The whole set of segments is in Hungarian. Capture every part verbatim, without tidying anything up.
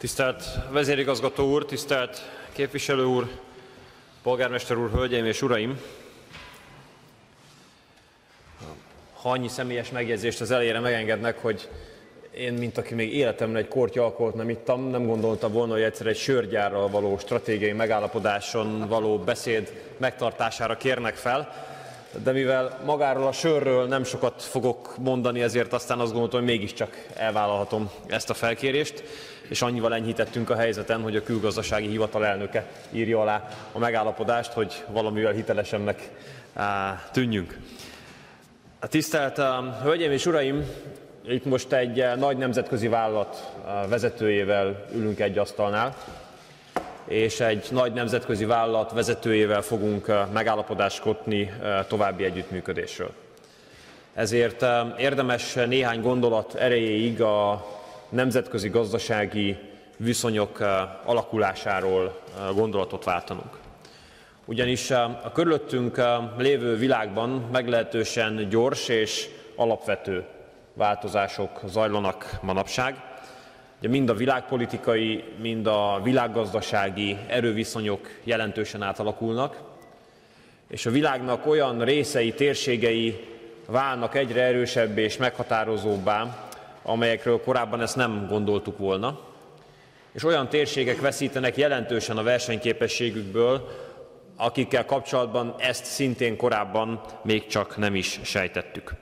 Tisztelt vezérigazgató úr, tisztelt képviselő úr, polgármester úr, hölgyeim és uraim! Ha annyi személyes megjegyzést az elejére megengednek, hogy én, mint aki még életemben egy kortya alkoholt nem ittam, nem gondoltam volna, hogy egyszer egy sörgyárral való stratégiai megállapodáson való beszéd megtartására kérnek fel. De mivel magáról a sörről nem sokat fogok mondani, ezért aztán azt gondoltam, hogy mégiscsak elvállalhatom ezt a felkérést, és annyival enyhítettünk a helyzeten, hogy a külgazdasági hivatal elnöke írja alá a megállapodást, hogy valamivel hitelesebbnek tűnjünk. A tisztelt hölgyeim és uraim, itt most egy nagy nemzetközi vállalat vezetőjével ülünk egy asztalnál, és egy nagy nemzetközi vállalat vezetőjével fogunk megállapodást kötni további együttműködésről. Ezért érdemes néhány gondolat erejéig a nemzetközi gazdasági viszonyok alakulásáról gondolatot váltanunk. Ugyanis a körülöttünk lévő világban meglehetősen gyors és alapvető változások zajlanak manapság. Ugye mind a világpolitikai, mind a világgazdasági erőviszonyok jelentősen átalakulnak, és a világnak olyan részei, térségei válnak egyre erősebb és meghatározóbbá, amelyekről korábban ezt nem gondoltuk volna, és olyan térségek veszítenek jelentősen a versenyképességükből, akikkel kapcsolatban ezt szintén korábban még csak nem is sejtettük.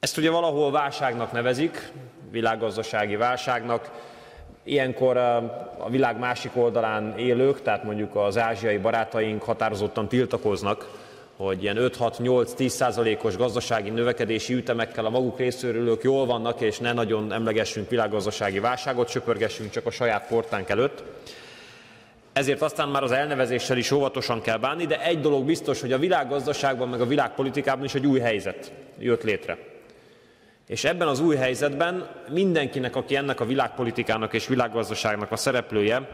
Ezt ugye valahol válságnak nevezik, világgazdasági válságnak. Ilyenkor a világ másik oldalán élők, tehát mondjuk az ázsiai barátaink határozottan tiltakoznak, hogy ilyen öt-hat-nyolc-tíz százalékos gazdasági növekedési ütemekkel a maguk részéről ők jól vannak, és ne nagyon emlegessünk világgazdasági válságot, söpörgessünk csak a saját portánk előtt. Ezért aztán már az elnevezéssel is óvatosan kell bánni, de egy dolog biztos, hogy a világgazdaságban meg a világpolitikában is egy új helyzet jött létre. És ebben az új helyzetben mindenkinek, aki ennek a világpolitikának és világgazdaságnak a szereplője,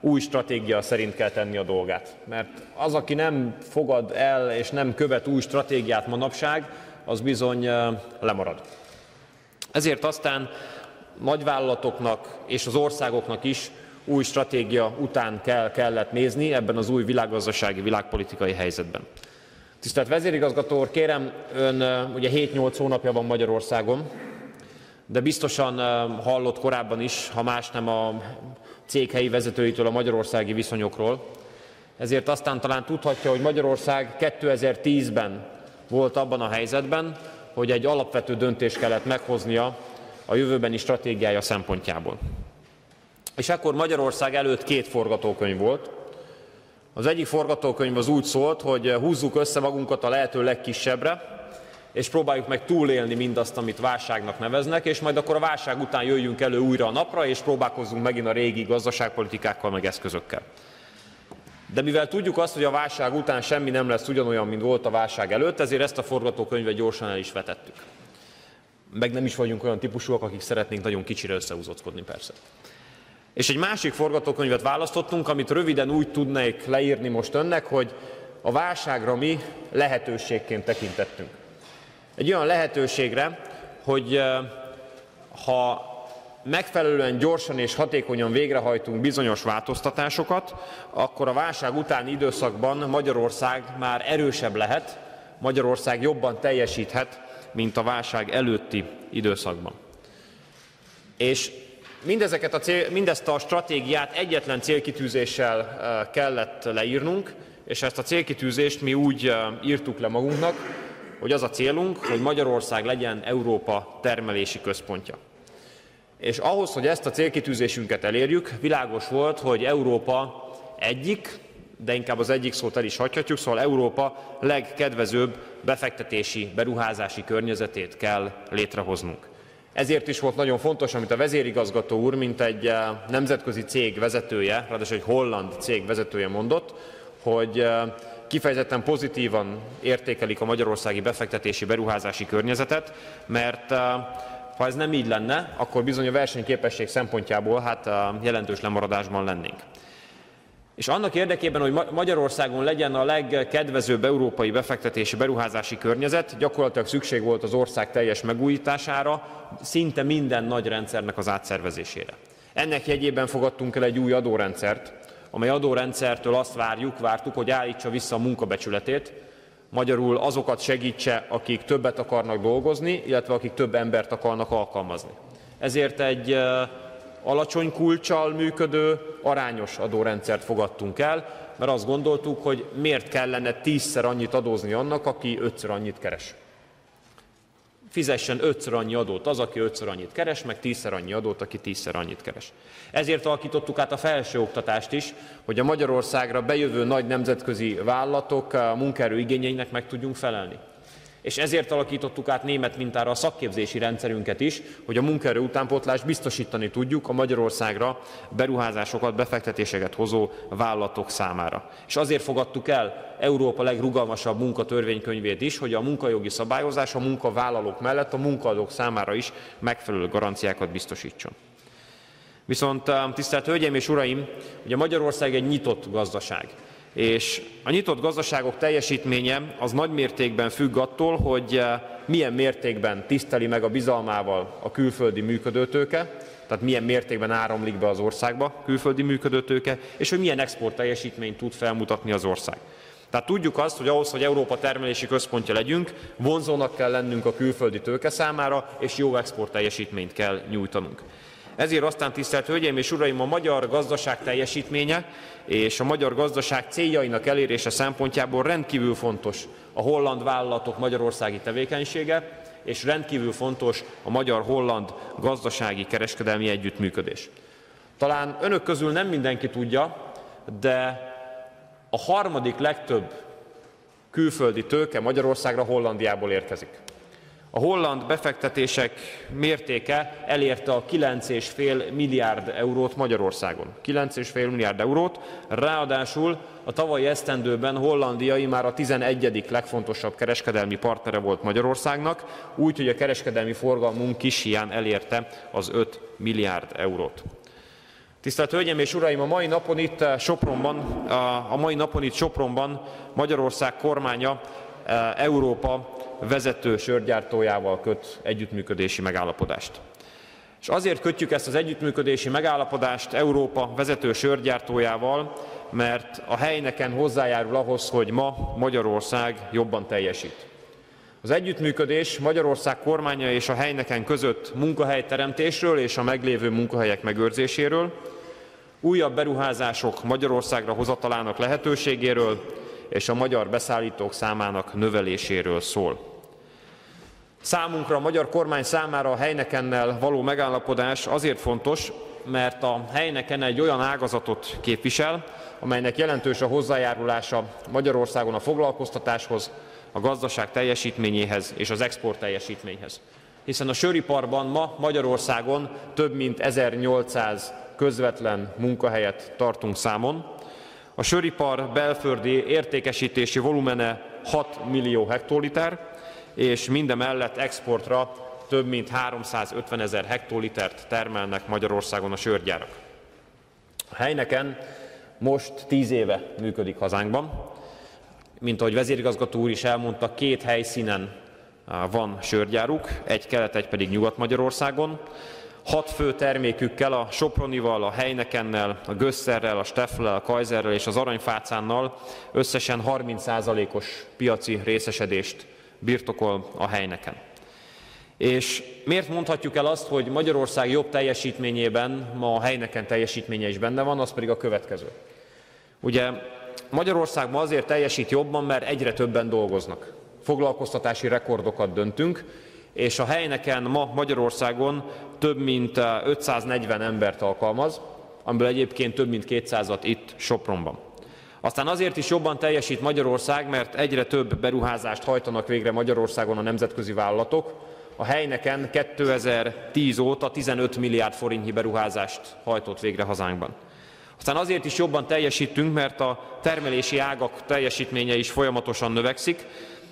új stratégia szerint kell tenni a dolgát. Mert az, aki nem fogad el és nem követ új stratégiát manapság, az bizony lemarad. Ezért aztán nagyvállalatoknak és az országoknak is új stratégia után kell, kellett nézni ebben az új világgazdasági, világpolitikai helyzetben. Tisztelt vezérigazgató úr, kérem, ön ugye hét-nyolc hónapja van Magyarországon, de biztosan hallott korábban is, ha más nem a céghelyi vezetőitől a magyarországi viszonyokról. Ezért aztán talán tudhatja, hogy Magyarország kétezer-tízben volt abban a helyzetben, hogy egy alapvető döntést kellett meghoznia a jövőbeni stratégiája szempontjából. És akkor Magyarország előtt két forgatókönyv volt. Az egyik forgatókönyv az úgy szólt, hogy húzzuk össze magunkat a lehető legkisebbre, és próbáljuk meg túlélni mindazt, amit válságnak neveznek, és majd akkor a válság után jöjjünk elő újra a napra, és próbálkozzunk megint a régi gazdaságpolitikákkal, meg eszközökkel. De mivel tudjuk azt, hogy a válság után semmi nem lesz ugyanolyan, mint volt a válság előtt, ezért ezt a forgatókönyvet gyorsan el is vetettük. Meg nem is vagyunk olyan típusúak, akik szeretnénk nagyon kicsire összehúzódni, persze. És egy másik forgatókönyvet választottunk, amit röviden úgy tudnék leírni most önnek, hogy a válságra mi lehetőségként tekintettünk. Egy olyan lehetőségre, hogy ha megfelelően gyorsan és hatékonyan végrehajtunk bizonyos változtatásokat, akkor a válság utáni időszakban Magyarország már erősebb lehet, Magyarország jobban teljesíthet, mint a válság előtti időszakban. És Mindezeket a cél, mindezt a stratégiát egyetlen célkitűzéssel kellett leírnunk, és ezt a célkitűzést mi úgy írtuk le magunknak, hogy az a célunk, hogy Magyarország legyen Európa termelési központja. És ahhoz, hogy ezt a célkitűzésünket elérjük, világos volt, hogy Európa egyik, de inkább az egyik szót el is hagyhatjuk, szóval Európa legkedvezőbb befektetési, beruházási környezetét kell létrehoznunk. Ezért is volt nagyon fontos, amit a vezérigazgató úr, mint egy nemzetközi cég vezetője, ráadásul egy holland cég vezetője mondott, hogy kifejezetten pozitívan értékelik a magyarországi befektetési beruházási környezetet, mert ha ez nem így lenne, akkor bizony a versenyképesség szempontjából hát jelentős lemaradásban lennénk. És annak érdekében, hogy Magyarországon legyen a legkedvezőbb európai befektetési beruházási környezet, gyakorlatilag szükség volt az ország teljes megújítására, szinte minden nagy rendszernek az átszervezésére. Ennek jegyében fogadtunk el egy új adórendszert, amely adórendszertől azt várjuk, vártuk, hogy állítsa vissza a munkabecsületét, magyarul azokat segítse, akik többet akarnak dolgozni, illetve akik több embert akarnak alkalmazni. Ezért egy alacsony kulccsal működő, arányos adórendszert fogadtunk el, mert azt gondoltuk, hogy miért kellene tízszer annyit adózni annak, aki ötször annyit keres. Fizessen ötször annyi adót az, aki ötször annyit keres, meg tízszer annyi adót, aki tízszer annyit keres. Ezért alakítottuk át a felsőoktatást is, hogy a Magyarországra bejövő nagy nemzetközi vállalatok munkaerő igényeinek meg tudjunk felelni. És ezért alakítottuk át német mintára a szakképzési rendszerünket is, hogy a munkaerő utánpótlást biztosítani tudjuk a Magyarországra beruházásokat, befektetéseket hozó vállalatok számára. És azért fogadtuk el Európa legrugalmasabb munkatörvénykönyvét is, hogy a munkajogi szabályozás a munkavállalók mellett a munkaadók számára is megfelelő garanciákat biztosítson. Viszont tisztelt Hölgyeim és Uraim, ugye Magyarország egy nyitott gazdaság. És a nyitott gazdaságok teljesítménye az nagy mértékben függ attól, hogy milyen mértékben tiszteli meg a bizalmával a külföldi működőtőke, tehát milyen mértékben áramlik be az országba külföldi működőtőke, és hogy milyen export teljesítményt tud felmutatni az ország. Tehát tudjuk azt, hogy ahhoz, hogy Európa termelési központja legyünk, vonzónak kell lennünk a külföldi tőke számára, és jó export teljesítményt kell nyújtanunk. Ezért aztán, tisztelt Hölgyeim és Uraim, a magyar gazdaság teljesítménye és a magyar gazdaság céljainak elérése szempontjából rendkívül fontos a holland vállalatok magyarországi tevékenysége, és rendkívül fontos a magyar-holland gazdasági kereskedelmi együttműködés. Talán önök közül nem mindenki tudja, de a harmadik legtöbb külföldi tőke Magyarországra Hollandiából érkezik. A holland befektetések mértéke elérte a kilenc egész öt milliárd eurót Magyarországon. kilenc egész öt milliárd eurót, ráadásul a tavalyi esztendőben Hollandiai már a tizenegyedik legfontosabb kereskedelmi partnere volt Magyarországnak, úgyhogy a kereskedelmi forgalmunk is hiány elérte az öt milliárd eurót. Tisztelt Hölgyeim és Uraim, a mai napon itt Sopronban, a mai napon itt Sopronban Magyarország kormánya Európa vezető sörgyártójával köt együttműködési megállapodást. És azért kötjük ezt az együttműködési megállapodást Európa vezető sörgyártójával, mert a Heineken hozzájárul ahhoz, hogy ma Magyarország jobban teljesít. Az együttműködés Magyarország kormánya és a Heineken között munkahelyteremtésről és a meglévő munkahelyek megőrzéséről, újabb beruházások Magyarországra hozatalának lehetőségéről, és a magyar beszállítók számának növeléséről szól. Számunkra, a magyar kormány számára a Heinekennel való megállapodás azért fontos, mert a Heineken egy olyan ágazatot képvisel, amelynek jelentős a hozzájárulása Magyarországon a foglalkoztatáshoz, a gazdaság teljesítményéhez és az export teljesítményhez. Hiszen a söriparban ma Magyarországon több mint ezernyolcszáz közvetlen munkahelyet tartunk számon. A söripar belföldi értékesítési volumene hat millió hektoliter, és mindemellett exportra több mint háromszázötvenezer hektolitert termelnek Magyarországon a sörgyárak. A Heineken most tíz éve működik hazánkban. Mint ahogy vezérigazgató úr is elmondta, két helyszínen van sörgyáruk, egy kelet, egy pedig Nyugat-Magyarországon. Hat fő termékükkel, a Sopronival, a Heinekennel, a Gösserrel, a Steffllel, a Kaiserrel és az Aranyfácánnal összesen harminc százalékos piaci részesedést birtokol a Heineken. És miért mondhatjuk el azt, hogy Magyarország jobb teljesítményében ma a Heineken teljesítménye is benne van, az pedig a következő. Ugye Magyarország ma azért teljesít jobban, mert egyre többen dolgoznak. Foglalkoztatási rekordokat döntünk, és a Heineken ma Magyarországon több mint ötszáznegyven embert alkalmaz, amiből egyébként több mint kétszázat itt Sopronban. Aztán azért is jobban teljesít Magyarország, mert egyre több beruházást hajtanak végre Magyarországon a nemzetközi vállalatok. A Heineken kétezer-tíz óta tizenöt milliárd forintnyi beruházást hajtott végre hazánkban. Aztán azért is jobban teljesítünk, mert a termelési ágak teljesítménye is folyamatosan növekszik.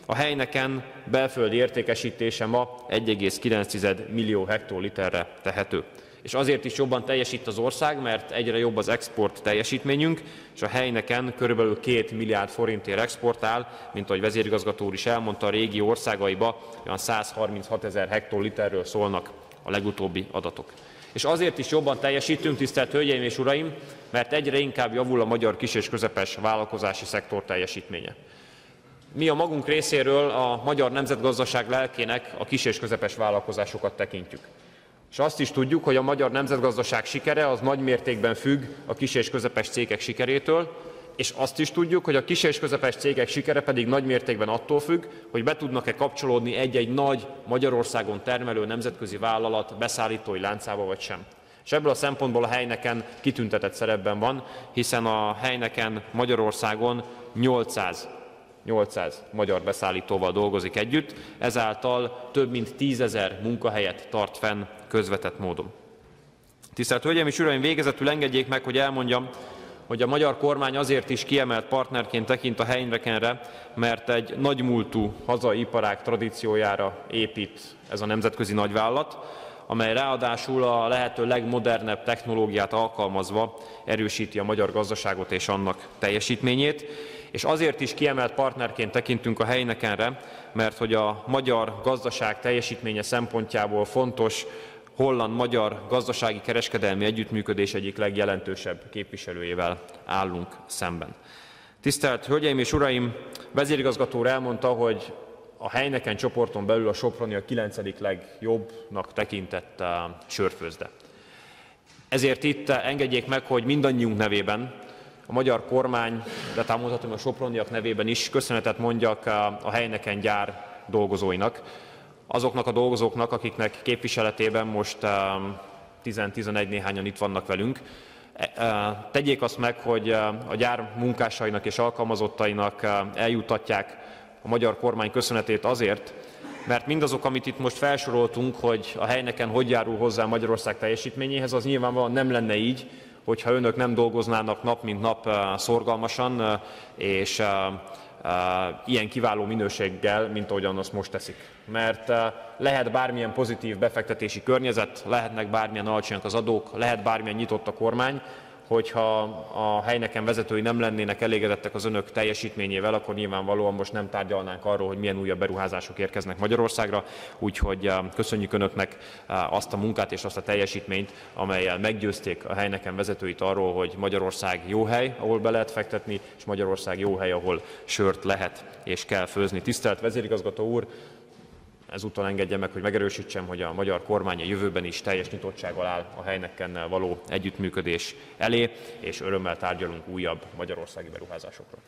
A Heineken belföldi értékesítése ma egy egész kilenc millió hektoliterre tehető. És azért is jobban teljesít az ország, mert egyre jobb az export teljesítményünk, és a Heineken körülbelül két milliárd forintért exportál, mint ahogy vezérigazgató úr is elmondta, a régi országaiba olyan százharminchatozer hektoliterről szólnak a legutóbbi adatok. És azért is jobban teljesítünk, tisztelt Hölgyeim és Uraim, mert egyre inkább javul a magyar kis és közepes vállalkozási szektor teljesítménye. Mi a magunk részéről a magyar nemzetgazdaság lelkének a kis és közepes vállalkozásokat tekintjük. És azt is tudjuk, hogy a magyar nemzetgazdaság sikere az nagy mértékben függ a kis és közepes cégek sikerétől, és azt is tudjuk, hogy a kis és közepes cégek sikere pedig nagy mértékben attól függ, hogy be tudnak-e kapcsolódni egy-egy nagy Magyarországon termelő nemzetközi vállalat beszállítói láncába vagy sem. És ebből a szempontból a Heineken kitüntetett szerepben van, hiszen a Heineken Magyarországon nyolcszáz magyar beszállítóval dolgozik együtt, ezáltal több mint tízezer munkahelyet tart fenn közvetett módon. Tisztelt Hölgyeim és Uraim, végezetül engedjék meg, hogy elmondjam, hogy a magyar kormány azért is kiemelt partnerként tekint a Heinekenre, mert egy nagymúltú hazai iparág tradíciójára épít ez a nemzetközi nagyvállalat, amely ráadásul a lehető legmodernebb technológiát alkalmazva erősíti a magyar gazdaságot és annak teljesítményét. És azért is kiemelt partnerként tekintünk a Heinekenre, mert hogy a magyar gazdaság teljesítménye szempontjából fontos holland-magyar gazdasági kereskedelmi együttműködés egyik legjelentősebb képviselőjével állunk szemben. Tisztelt Hölgyeim és Uraim, vezérigazgató úr elmondta, hogy a Heineken csoporton belül a Soproni a kilencedik legjobbnak tekintett sörfőzde. Ezért itt engedjék meg, hogy mindannyiunk nevében, a magyar kormány, de támogatom a soproniak nevében is köszönetet mondjak a Heineken gyár dolgozóinak, azoknak a dolgozóknak, akiknek képviseletében most tíz-tizenegy néhányan itt vannak velünk. Tegyék azt meg, hogy a gyár munkásainak és alkalmazottainak eljutatják a magyar kormány köszönetét azért, mert mindazok, amit itt most felsoroltunk, hogy a Heineken hogy járul hozzá Magyarország teljesítményéhez, az nyilvánvalóan nem lenne így, hogyha önök nem dolgoznának nap mint nap szorgalmasan és ilyen kiváló minőséggel, mint ahogyan azt most teszik. Mert lehet bármilyen pozitív befektetési környezet, lehetnek bármilyen alacsonyak az adók, lehet bármilyen nyitott a kormány, hogyha a Heineken vezetői nem lennének elégedettek az önök teljesítményével, akkor nyilvánvalóan most nem tárgyalnánk arról, hogy milyen újabb beruházások érkeznek Magyarországra, úgyhogy köszönjük önöknek azt a munkát és azt a teljesítményt, amellyel meggyőzték a Heineken vezetőit arról, hogy Magyarország jó hely, ahol be lehet fektetni, és Magyarország jó hely, ahol sört lehet és kell főzni. Tisztelt vezérigazgató úr! Ezúttal engedje meg, hogy megerősítsem, hogy a magyar kormány a jövőben is teljes nyitottsággal áll a Heinekennel való együttműködés elé, és örömmel tárgyalunk újabb magyarországi beruházásokról.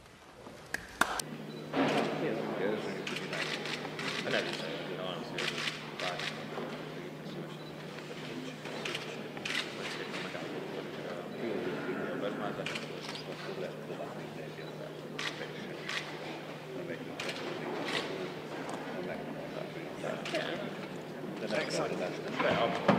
Excellent.